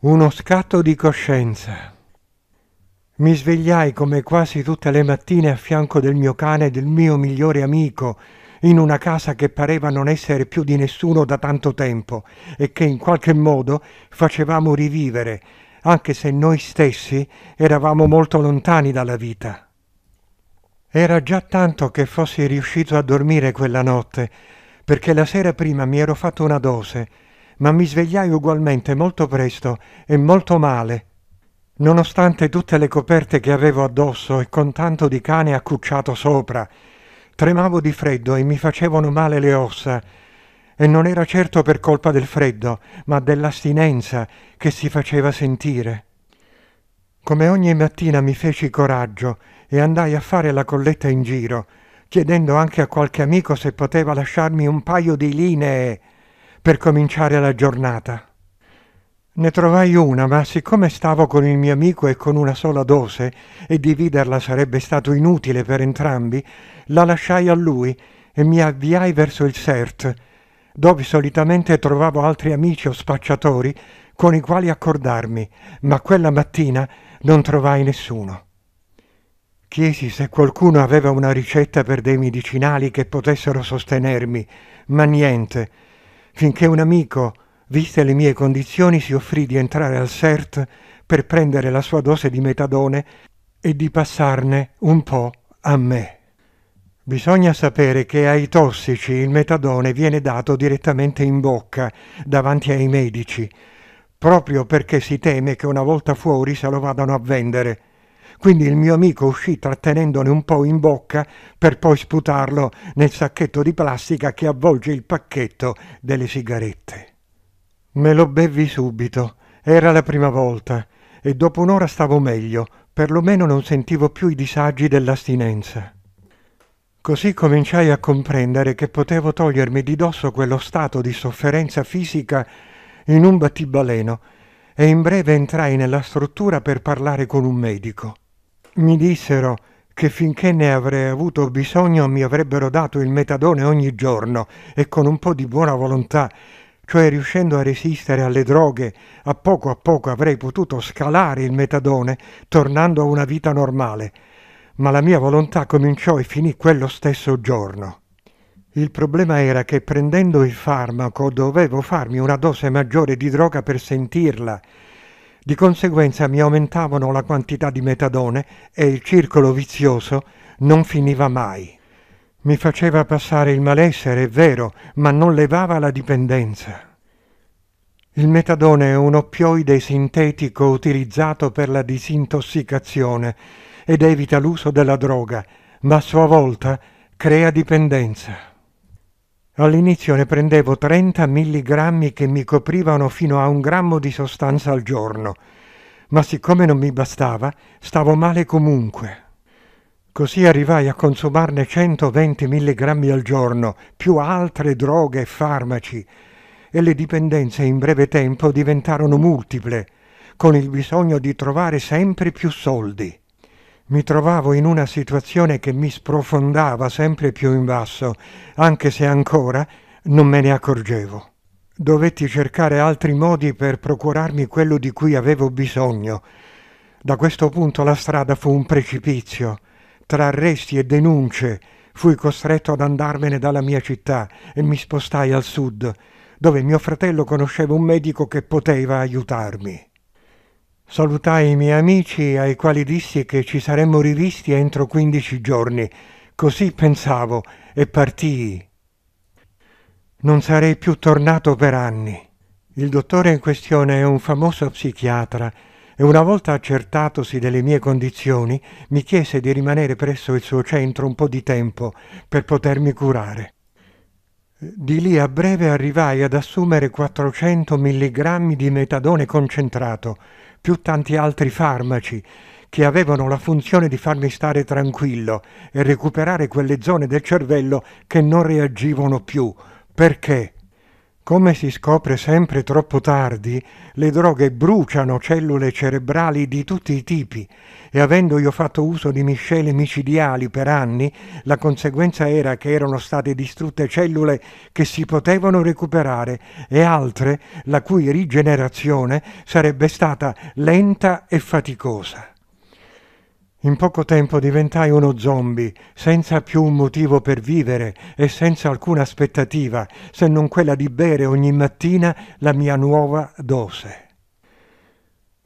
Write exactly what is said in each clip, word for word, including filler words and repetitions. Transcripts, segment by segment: Uno scatto di coscienza. Mi svegliai come quasi tutte le mattine a fianco del mio cane e del mio migliore amico, in una casa che pareva non essere più di nessuno da tanto tempo e che in qualche modo facevamo rivivere, anche se noi stessi eravamo molto lontani dalla vita. Era già tanto che fossi riuscito a dormire quella notte, perché la sera prima mi ero fatto una dose, ma mi svegliai ugualmente molto presto e molto male, nonostante tutte le coperte che avevo addosso e con tanto di cane accucciato sopra. Tremavo di freddo e mi facevano male le ossa, e non era certo per colpa del freddo, ma dell'astinenza che si faceva sentire. Come ogni mattina mi feci coraggio e andai a fare la colletta in giro, chiedendo anche a qualche amico se poteva lasciarmi un paio di linee per cominciare la giornata. Ne trovai una, ma siccome stavo con il mio amico e con una sola dose, e dividerla sarebbe stato inutile per entrambi, la lasciai a lui e mi avviai verso il C E R T, dove solitamente trovavo altri amici o spacciatori con i quali accordarmi, ma quella mattina non trovai nessuno. Chiesi se qualcuno aveva una ricetta per dei medicinali che potessero sostenermi, ma niente, finché un amico, viste le mie condizioni, si offrì di entrare al C E R T per prendere la sua dose di metadone e di passarne un po' a me. Bisogna sapere che ai tossici il metadone viene dato direttamente in bocca, davanti ai medici, proprio perché si teme che una volta fuori se lo vadano a vendere. Quindi il mio amico uscì trattenendone un po' in bocca per poi sputarlo nel sacchetto di plastica che avvolge il pacchetto delle sigarette. Me lo bevvi subito, era la prima volta, e dopo un'ora stavo meglio, perlomeno non sentivo più i disagi dell'astinenza. Così cominciai a comprendere che potevo togliermi di dosso quello stato di sofferenza fisica in un battibaleno, e in breve entrai nella struttura per parlare con un medico. Mi dissero che finché ne avrei avuto bisogno mi avrebbero dato il metadone ogni giorno, e con un po' di buona volontà, cioè riuscendo a resistere alle droghe, a poco a poco avrei potuto scalare il metadone, tornando a una vita normale, ma la mia volontà cominciò e finì quello stesso giorno. Il problema era che prendendo il farmaco dovevo farmi una dose maggiore di droga per sentirla, di conseguenza mi aumentavano la quantità di metadone e il circolo vizioso non finiva mai. Mi faceva passare il malessere, è vero, ma non levava la dipendenza. Il metadone è un oppioide sintetico utilizzato per la disintossicazione ed evita l'uso della droga, ma a sua volta crea dipendenza. All'inizio ne prendevo trenta milligrammi che mi coprivano fino a un grammo di sostanza al giorno, ma siccome non mi bastava, stavo male comunque. Così arrivai a consumarne centoventi milligrammi al giorno, più altre droghe e farmaci, e le dipendenze in breve tempo diventarono multiple, con il bisogno di trovare sempre più soldi. Mi trovavo in una situazione che mi sprofondava sempre più in basso, anche se ancora non me ne accorgevo. Dovetti cercare altri modi per procurarmi quello di cui avevo bisogno. Da questo punto la strada fu un precipizio. Tra arresti e denunce fui costretto ad andarmene dalla mia città e mi spostai al sud, dove mio fratello conosceva un medico che poteva aiutarmi. Salutai i miei amici, ai quali dissi che ci saremmo rivisti entro quindici giorni. Così pensavo e partii. Non sarei più tornato per anni. Il dottore in questione è un famoso psichiatra, e una volta accertatosi delle mie condizioni, mi chiese di rimanere presso il suo centro un po' di tempo per potermi curare. Di lì a breve arrivai ad assumere quattrocento milligrammi di metadone concentrato, più tanti altri farmaci, che avevano la funzione di farmi stare tranquillo e recuperare quelle zone del cervello che non reagivano più, perché... Come si scopre sempre troppo tardi, le droghe bruciano cellule cerebrali di tutti i tipi e avendo io fatto uso di miscele micidiali per anni, la conseguenza era che erano state distrutte cellule che si potevano recuperare e altre la cui rigenerazione sarebbe stata lenta e faticosa. In poco tempo diventai uno zombie, senza più un motivo per vivere e senza alcuna aspettativa, se non quella di bere ogni mattina la mia nuova dose.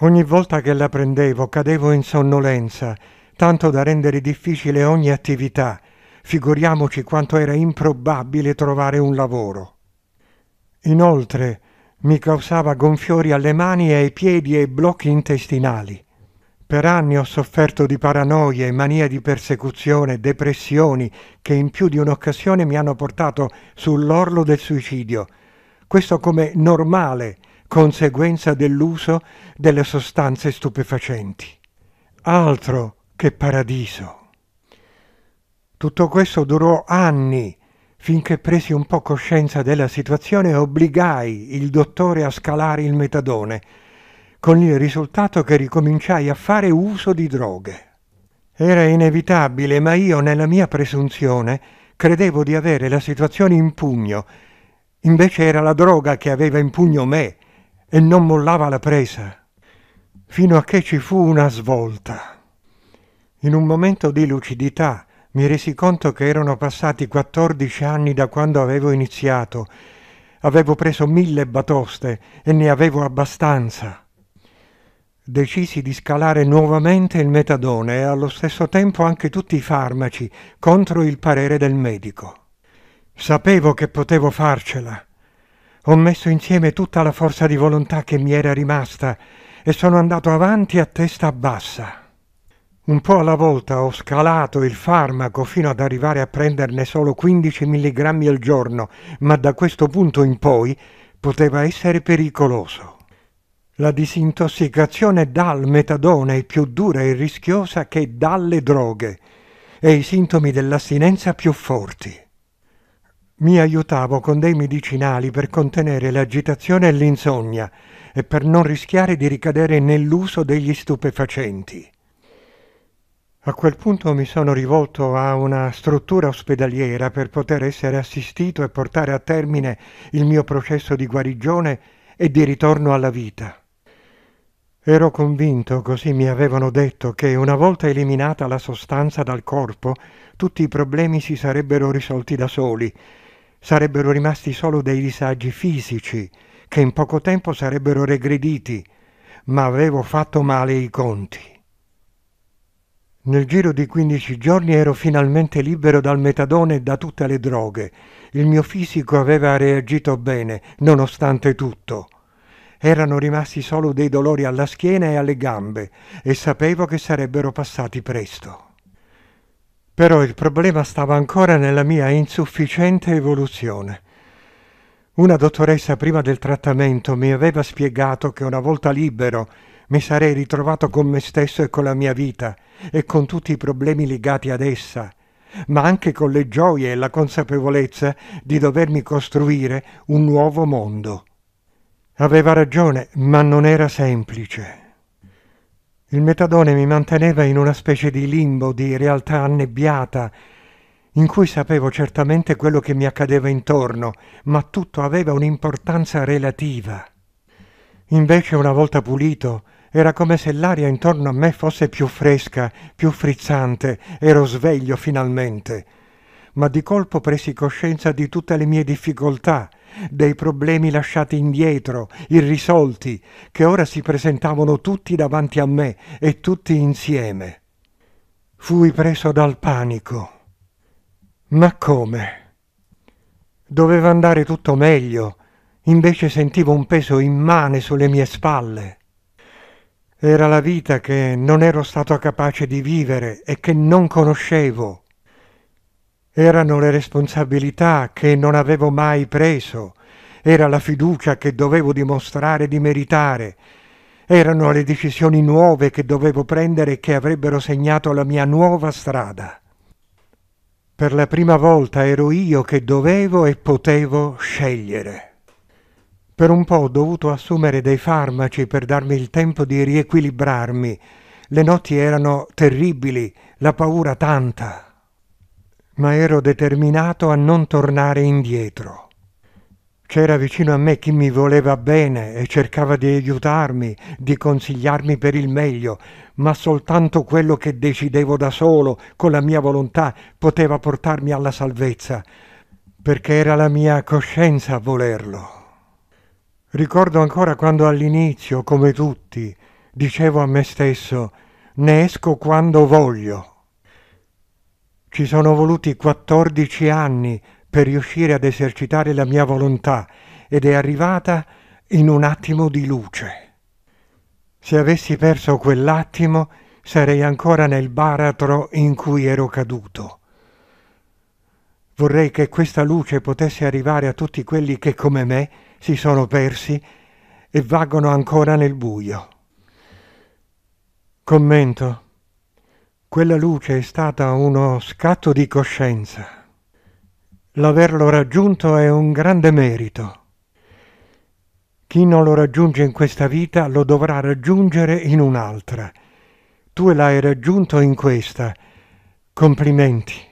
Ogni volta che la prendevo cadevo in sonnolenza, tanto da rendere difficile ogni attività. Figuriamoci quanto era improbabile trovare un lavoro. Inoltre, mi causava gonfiori alle mani e ai piedi e blocchi intestinali. Per anni ho sofferto di paranoie, mania di persecuzione, depressioni che in più di un'occasione mi hanno portato sull'orlo del suicidio. Questo come normale conseguenza dell'uso delle sostanze stupefacenti. Altro che paradiso. Tutto questo durò anni, finché presi un po' coscienza della situazione e obbligai il dottore a scalare il metadone, con il risultato che ricominciai a fare uso di droghe. Era inevitabile, ma io, nella mia presunzione, credevo di avere la situazione in pugno. Invece era la droga che aveva in pugno me e non mollava la presa. Fino a che ci fu una svolta. In un momento di lucidità mi resi conto che erano passati quattordici anni da quando avevo iniziato. Avevo preso mille batoste e ne avevo abbastanza. Decisi di scalare nuovamente il metadone e allo stesso tempo anche tutti i farmaci, contro il parere del medico. Sapevo che potevo farcela. Ho messo insieme tutta la forza di volontà che mi era rimasta e sono andato avanti a testa bassa. Un po' alla volta ho scalato il farmaco fino ad arrivare a prenderne solo quindici milligrammi al giorno, ma da questo punto in poi poteva essere pericoloso. La disintossicazione dal metadone è più dura e rischiosa che dalle droghe e i sintomi dell'astinenza più forti. Mi aiutavo con dei medicinali per contenere l'agitazione e l'insonnia e per non rischiare di ricadere nell'uso degli stupefacenti. A quel punto mi sono rivolto a una struttura ospedaliera per poter essere assistito e portare a termine il mio processo di guarigione e di ritorno alla vita. Ero convinto, così mi avevano detto, che una volta eliminata la sostanza dal corpo, tutti i problemi si sarebbero risolti da soli. Sarebbero rimasti solo dei disagi fisici, che in poco tempo sarebbero regrediti, ma avevo fatto male i conti. Nel giro di quindici giorni ero finalmente libero dal metadone e da tutte le droghe. Il mio fisico aveva reagito bene, nonostante tutto. Erano rimasti solo dei dolori alla schiena e alle gambe e sapevo che sarebbero passati presto. Però il problema stava ancora nella mia insufficiente evoluzione. Una dottoressa prima del trattamento mi aveva spiegato che una volta libero mi sarei ritrovato con me stesso e con la mia vita e con tutti i problemi legati ad essa, ma anche con le gioie e la consapevolezza di dovermi costruire un nuovo mondo. Aveva ragione, ma non era semplice. Il metadone mi manteneva in una specie di limbo, di realtà annebbiata, in cui sapevo certamente quello che mi accadeva intorno, ma tutto aveva un'importanza relativa. Invece, una volta pulito, era come se l'aria intorno a me fosse più fresca, più frizzante, ero sveglio finalmente. Ma di colpo presi coscienza di tutte le mie difficoltà, dei problemi lasciati indietro, irrisolti, che ora si presentavano tutti davanti a me e tutti insieme. Fui preso dal panico. Ma come? Doveva andare tutto meglio, invece sentivo un peso immane sulle mie spalle. Era la vita che non ero stato capace di vivere e che non conoscevo. Erano le responsabilità che non avevo mai preso, era la fiducia che dovevo dimostrare di meritare, erano le decisioni nuove che dovevo prendere e che avrebbero segnato la mia nuova strada. Per la prima volta ero io che dovevo e potevo scegliere. Per un po' ho dovuto assumere dei farmaci per darmi il tempo di riequilibrarmi. Le notti erano terribili, la paura tanta. Ma ero determinato a non tornare indietro. C'era vicino a me chi mi voleva bene e cercava di aiutarmi, di consigliarmi per il meglio, ma soltanto quello che decidevo da solo, con la mia volontà, poteva portarmi alla salvezza, perché era la mia coscienza a volerlo. Ricordo ancora quando all'inizio, come tutti, dicevo a me stesso: «Ne esco quando voglio». Ci sono voluti quattordici anni per riuscire ad esercitare la mia volontà, ed è arrivata in un attimo di luce. Se avessi perso quell'attimo, sarei ancora nel baratro in cui ero caduto. Vorrei che questa luce potesse arrivare a tutti quelli che, come me, si sono persi e vagano ancora nel buio. Commento. Quella luce è stata uno scatto di coscienza. L'averlo raggiunto è un grande merito. Chi non lo raggiunge in questa vita lo dovrà raggiungere in un'altra. Tu l'hai raggiunto in questa. Complimenti.